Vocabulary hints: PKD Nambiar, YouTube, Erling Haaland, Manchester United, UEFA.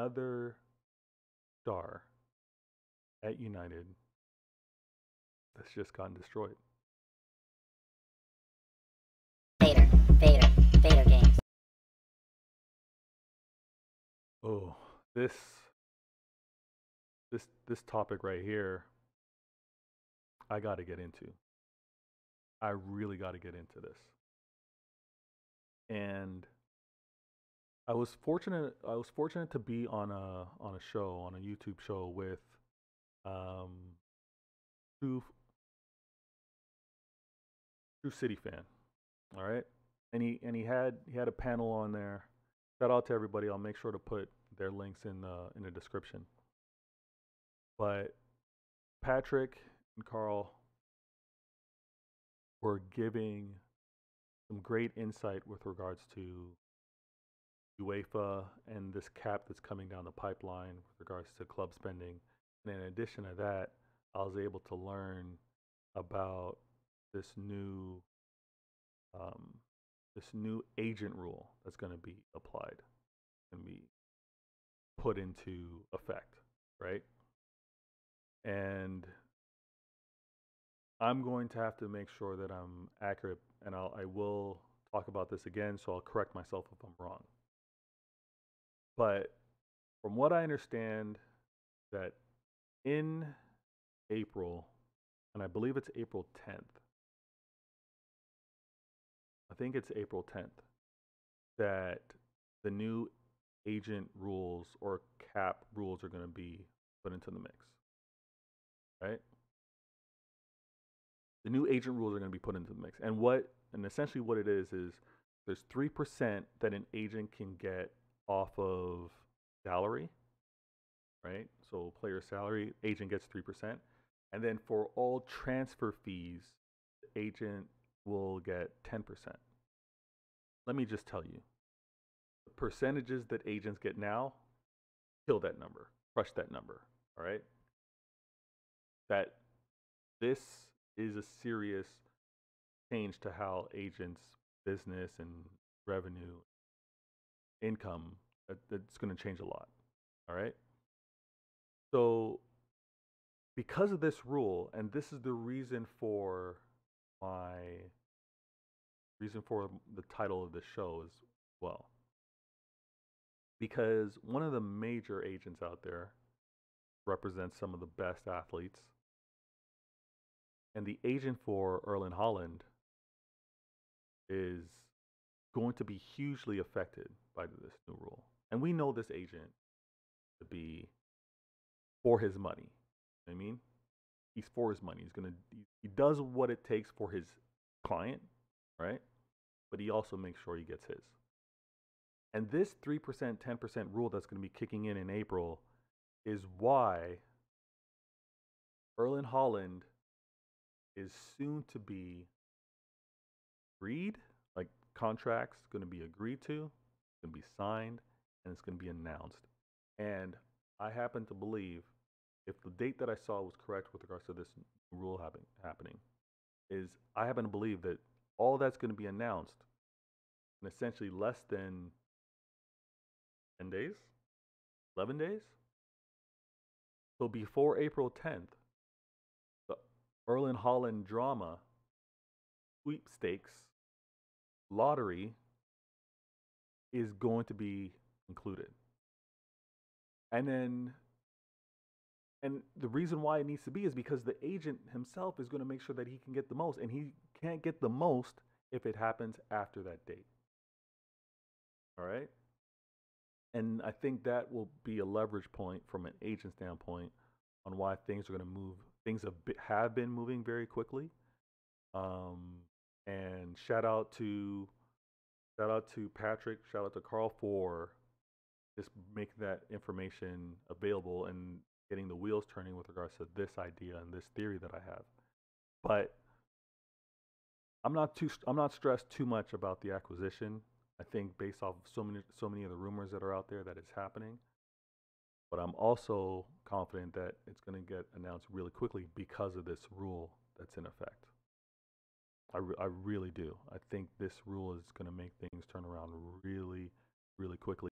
another star at United that's just gotten destroyed. Vader games. Oh, this topic right here, I got to get into. I really got to get into this. And I was fortunate to be on a show, on a YouTube show with True City fan. All right? And he had a panel on there. Shout out to everybody. I'll make sure to put their links in the description. But Patrick and Carl were giving some great insight with regards to UEFA and this cap that's coming down the pipeline with regards to club spending. And in addition to that, I was able to learn about this new agent rule that's going to be applied and be put into effect, right? And I'm going to have to make sure that I'm accurate, and I will talk about this again, so I'll correct myself if I'm wrong. But from what I understand, that in April, and I believe it's April 10th, that the new agent rules or cap rules are going to be put into the mix, right? The new agent rules are going to be put into the mix. And essentially what it is there's 3% that an agent can get off of salary, right? So player salary, agent gets 3%. And then for all transfer fees, the agent will get 10%. Let me just tell you, the percentages that agents get now, kill that number, crush that number, all right? This is a serious change to how agents' business and revenue, income, it's going to change a lot, all right? So because of this rule, and this is the reason for the title of this show as well, because one of the major agents out there represents some of the best athletes, and the agent for Erling Haaland is going to be hugely affected by this new rule. And we know this agent to be for his money. You know what I mean? He's for his money. He does what it takes for his client, right? But he also makes sure he gets his. And this 3%, 10% rule that's going to be kicking in April is why Erling Haaland is soon to be agreed, like contracts going to be agreed to, it's going to be signed, and it's going to be announced. And I happen to believe, if the date that I saw was correct with regards to this rule happening, I happen to believe that all that's going to be announced in essentially less than 10 days, 11 days. So before April 10th, the Erling Haaland drama, sweepstakes, lottery is going to be included. And the reason why it needs to be is because the agent himself is going to make sure that he can get the most. And he can't get the most if it happens after that date. All right? And I think that will be a leverage point from an agent standpoint on why things are going to move. Things have been moving very quickly. And shout out to Patrick, shout out to Carl for just making that information available and getting the wheels turning with regards to this idea and this theory that I have. But I'm not stressed too much about the acquisition. I think based off of so many of the rumors that are out there that it's happening. But I'm also confident that it's going to get announced really quickly because of this rule that's in effect. I really do. I think this rule is going to make things turn around really, really quickly.